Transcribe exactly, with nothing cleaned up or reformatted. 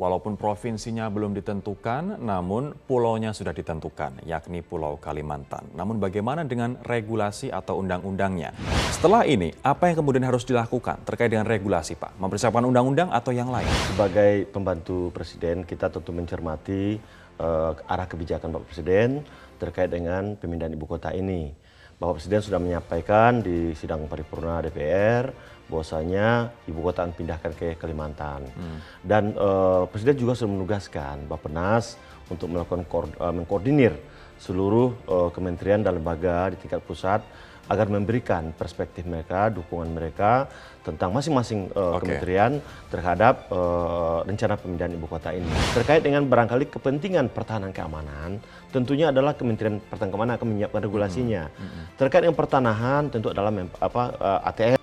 Walaupun provinsinya belum ditentukan, namun pulaunya sudah ditentukan, yakni Pulau Kalimantan. Namun bagaimana dengan regulasi atau undang-undangnya? Setelah ini, apa yang kemudian harus dilakukan terkait dengan regulasi, Pak? Mempersiapkan undang-undang atau yang lain? Sebagai pembantu Presiden, kita tentu mencermati uh, arah kebijakan Pak Presiden terkait dengan pemindahan ibu kota ini. Bapak Presiden sudah menyampaikan di sidang paripurna D P R bahwasanya ibu kota dipindahkan ke Kalimantan. Hmm. Dan uh, Presiden juga sudah menugaskan Bappenas untuk melakukan uh, mengkoordinir seluruh uh, kementerian dan lembaga di tingkat pusat agar memberikan perspektif mereka, dukungan mereka tentang masing-masing uh, okay. kementerian terhadap uh, rencana pemindahan ibu kota ini. Terkait dengan barangkali kepentingan pertahanan keamanan, tentunya adalah Kementerian Pertahanan Keamanan akan menyiapkan regulasinya. Hmm. Hmm. Terkait dengan pertanahan tentu adalah apa, uh, A T R.